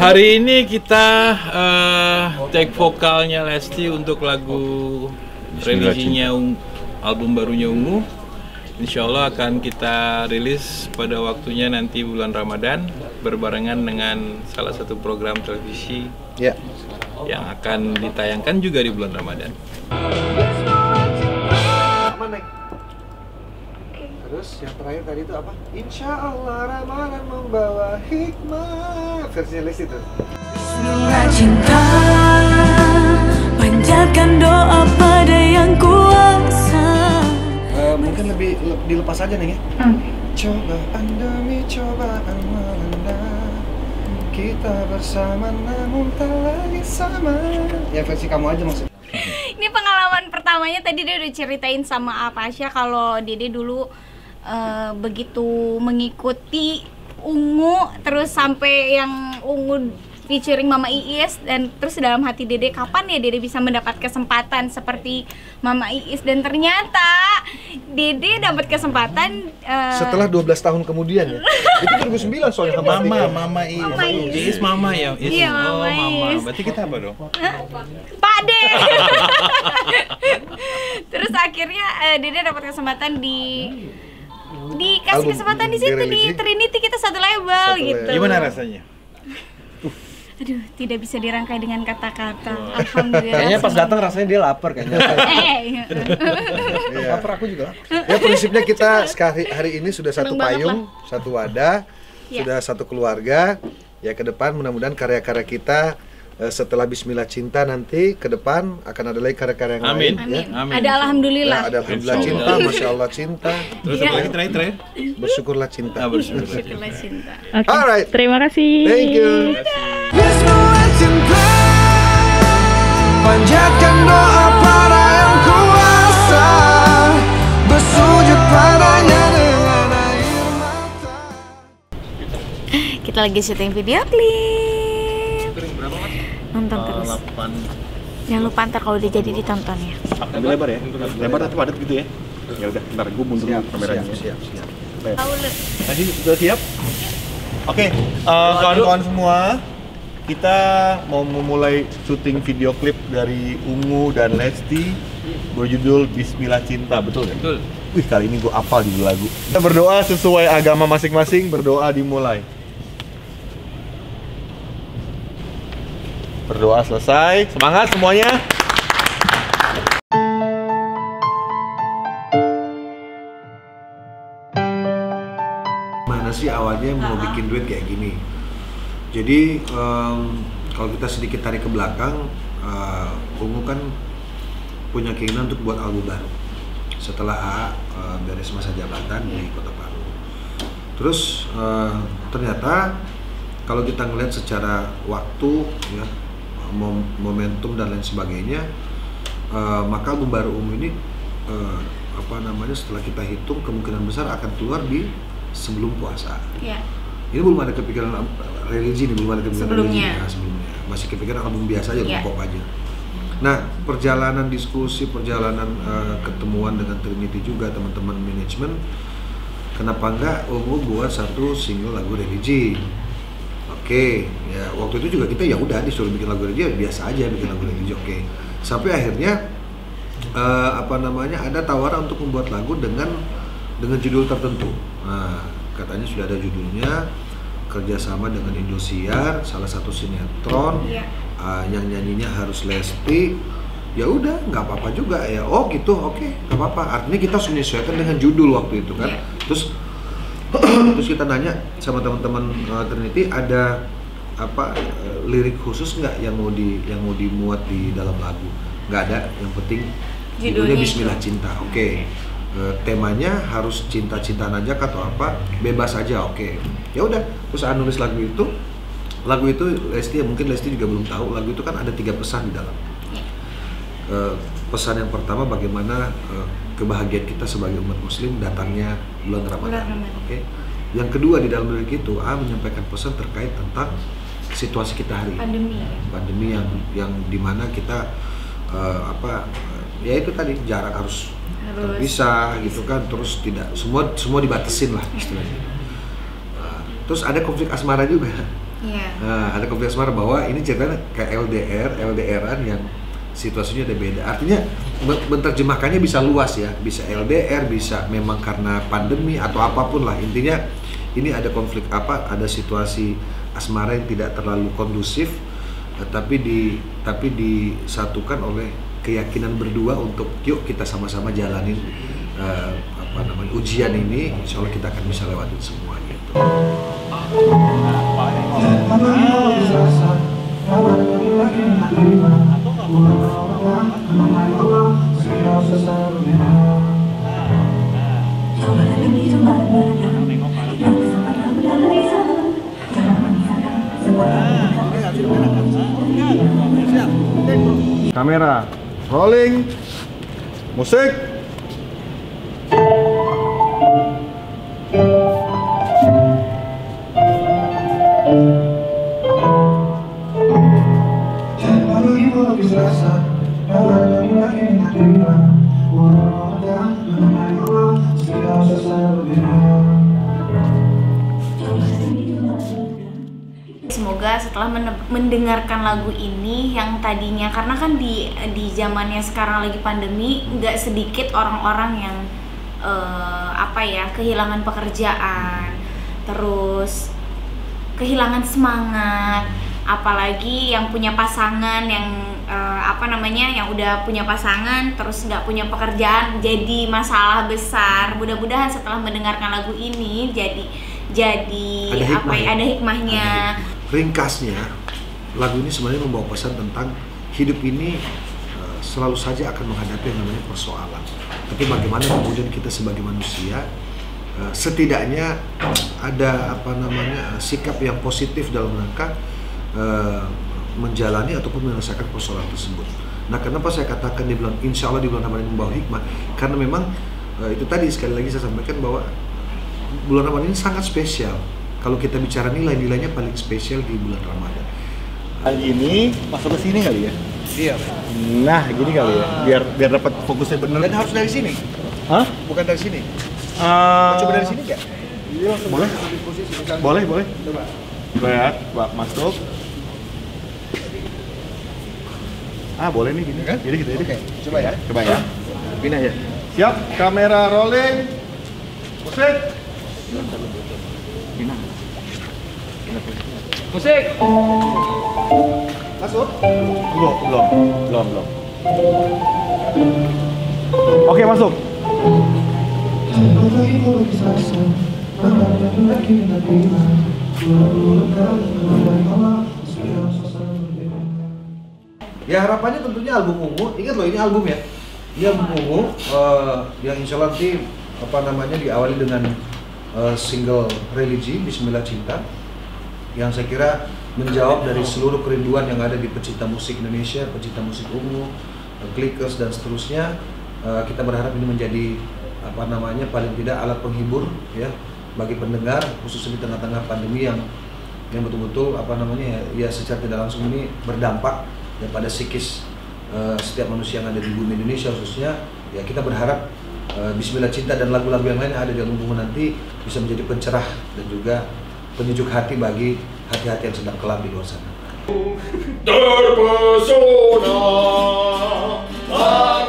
Hari ini kita cek vokalnya Lesti untuk lagu revisinya album barunya Ungu. Insya Allah akan kita rilis pada waktunya nanti bulan Ramadan, berbarengan dengan salah satu program televisi yang akan ditayangkan juga di bulan Ramadan. Terus yang terakhir tadi itu apa? Insya Allah Ramadan membawa hikmah. Versi Lesti itu. Bismillah Cinta, panjatkan doa pada yang kuasa. Mungkin lebih dilepas aja nih ya. Cobaan demi cobaan melanda, kita bersama namun tak lagi sama. Ya versi kamu aja maksudnya. Ini pengalaman pertamanya, tadi dia udah ceritain sama Apasya kalau Dede dulu begitu mengikuti Ungu terus sampai yang Ungu featuring Mama Iis, dan terus dalam hati Dede, kapan ya Dede bisa mendapat kesempatan seperti Mama Iis, dan ternyata Dede dapat kesempatan setelah 12 tahun kemudian ya. Itu 2009 soalnya. Mama Iis. Berarti kita apa dong? Pak De. Terus akhirnya Dede dapat kesempatan dikasih kesempatan di situ, di Trinity kita satu label gitu. Gimana rasanya? Aduh, tidak bisa dirangkai dengan kata-kata. Alhamdulillah. Kayaknya pas datang rasanya dia lapar kayaknya. Lapar, aku juga lapar. Ya prinsipnya kita hari ini sudah satu payung, satu wadah, sudah satu keluarga. Ya ke depan mudah-mudahan karya-karya kita setelah Bismillah Cinta nanti ke depan akan ada lagi karya-karya yang lain. Amin. Ya? Amin. Ada Alhamdulillah. Ya, ada Alhamdulillah Cinta, Masya Allah Cinta. Terus apa lagi terakhir? Bersyukurlah Cinta. Bersyukurlah Cinta. Okay. Alright. Terima kasih. Thank you. Bismillah Cinta, panjatkan doa para yang kuasa, bersujud padanya dengan air mata. Kita lagi syuting video klip. Nonton terus. Jangan lupa ntar kalau udah jadi ditonton ya. Lebih lebar ya? Lebar tapi padat gitu ya? Ya udah, ntar gue mundurin kameranya. Siap. Tadi sudah siap? Oke, kawan-kawan semua, kita mau memulai syuting video klip dari Ungu dan Lesti berjudul Bismillah Cinta, betul ya? Betul. Wih, kali ini gue hafal judul lagu. Kita berdoa sesuai agama masing-masing, berdoa dimulai. Berdoa selesai, semangat semuanya. Mana sih awalnya mau bikin duet kayak gini? Jadi kalau kita sedikit tarik ke belakang, Ungu kan punya keinginan untuk buat album baru setelah beres masa jabatan di Kota Palu. Terus ternyata kalau kita ngelihat secara waktu ya, momentum dan lain sebagainya, maka album baru Ungu ini setelah kita hitung kemungkinan besar akan keluar di sebelum puasa. Yeah. Ini belum ada kepikiran religi nih, belum ada kepikiran sebelumnya. Religi ya, sebelumnya masih kepikiran album biasa aja, album pop aja. Nah, perjalanan diskusi, perjalanan ketemuan dengan Trinity juga, teman-teman manajemen, kenapa enggak Ungu buat satu single lagu religi? Oke, ya waktu itu juga kita ya udah disuruh bikin lagu religi, biasa aja bikin lagu religi. Oke, sampai akhirnya ada tawaran untuk membuat lagu dengan judul tertentu. Nah, katanya sudah ada judulnya, kerjasama dengan Indosiar, salah satu sinetron yang nyanyinya harus Lesti. Ya udah, nggak apa-apa juga ya. Oh gitu, oke, nggak apa-apa. Artinya kita menyesuaikan dengan judul waktu itu kan. Terus kita nanya sama teman-teman Trinity, ada lirik khusus nggak yang mau dimuat di dalam lagu? Nggak ada, yang penting judulnya Bismillah Cinta. Oke. Temanya harus cinta-cintaan aja atau apa, bebas aja. Oke. Ya udah, terus nulis lagu itu. Lagu itu Lesti, mungkin Lesti juga belum tahu, lagu itu kan ada 3 pesan di dalam. Pesan yang pertama, bagaimana kebahagiaan kita sebagai umat muslim datangnya bulan Ramadan. Oke. Yang kedua di dalam lirik itu menyampaikan pesan terkait tentang situasi kita hari ini. Pandemi yang dimana kita ya itu tadi, jarak harus terpisah gitu kan, terus tidak semua dibatasin lah istilahnya. Terus ada konflik asmara juga. Yeah. Nah, ada komunitas marah bahwa ini ceritanya kayak LDR, LDRan yang situasinya ada beda. Artinya menerjemahkannya bisa luas ya, bisa LDR, bisa memang karena pandemi atau apapun lah. Intinya ini ada konflik apa, ada situasi asmara yang tidak terlalu kondusif, tapi disatukan oleh keyakinan berdua untuk yuk kita sama-sama jalanin ujian ini, insya Allah kita akan bisa lewatin semua gitu. Kamera rolling, musik. Semoga setelah mendengarkan lagu ini yang tadinya, karena kan di zamannya sekarang lagi pandemi, nggak sedikit orang-orang yang kehilangan pekerjaan, terus kehilangan semangat, apalagi yang punya pasangan yang udah punya pasangan terus nggak punya pekerjaan, jadi masalah besar. Mudah-mudahan setelah mendengarkan lagu ini ada hikmahnya. Ringkasnya, lagu ini sebenarnya membawa pesan tentang hidup ini selalu saja akan menghadapi yang namanya persoalan. Tapi bagaimana kemudian kita sebagai manusia setidaknya ada sikap yang positif dalam rangka menjalani ataupun menyelesaikan persoalan tersebut. Nah, kenapa saya katakan insya Allah di bulan Ramadan membawa hikmah? Karena memang itu tadi sekali lagi saya sampaikan bahwa bulan Ramadan ini sangat spesial. Kalau kita bicara nilai-nilainya paling spesial di bulan Ramadan. Kali ini masuk ke sini kali ya? Iya. Nah, gini kali ya. Biar dapat fokusnya bener. Dan harus dari sini. Hah? Bukan dari sini. Coba dari sini enggak? Iya, boleh. Boleh. Coba. Lihat, Pak, masuk. Boleh nih gini kan? Jadi gitu ya. Oke, coba ya. Pindah ya. Siap, kamera rolling. Musik. Musik. Masuk? Belum. Oke, masuk. Ya, harapannya tentunya album Ungu. Ingat loh, ini album ya. Ini album Ungu yang insya Allah nanti diawali dengan single religi Bismillah Cinta, yang saya kira menjawab dari seluruh kerinduan yang ada di pecinta musik Indonesia, pecinta musik Ungu, klikers dan seterusnya. Kita berharap ini menjadi paling tidak alat penghibur ya bagi pendengar, khususnya di tengah-tengah pandemi yang betul-betul secara tidak langsung ini berdampak ya pada psikis setiap manusia yang ada di bumi Indonesia khususnya. Ya, kita berharap Bismillah Cinta dan lagu-lagu yang lain yang ada di album Ungu nanti bisa menjadi pencerah dan juga penyejuk hati bagi hati-hati yang sedang kelam di luar sana. Terpesona.